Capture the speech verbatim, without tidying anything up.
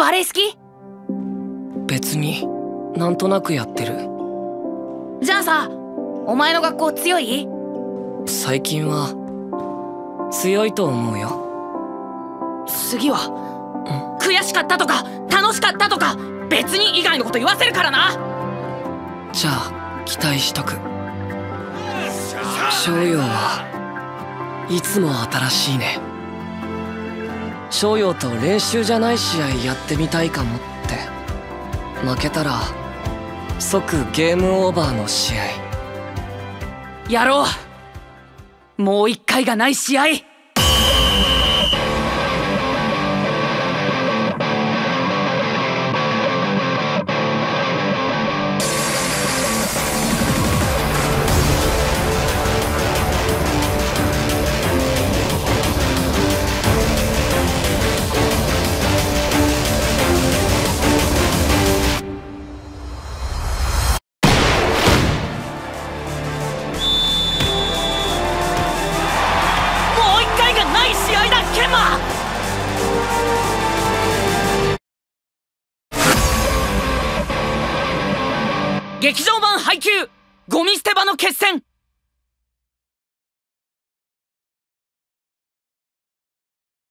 バレエ好き？別になんとなくやってる。じゃあさ、お前の学校強い？最近は強いと思うよ。次は悔しかったとか楽しかったとか別に以外のこと言わせるからな。じゃあ期待しとく。翔陽はいつも新しいね。翔陽と練習じゃない試合やってみたいかもって。負けたら即ゲームオーバーの試合やろう。もう一回がない試合。劇場版配給ゴミ捨て場の決戦。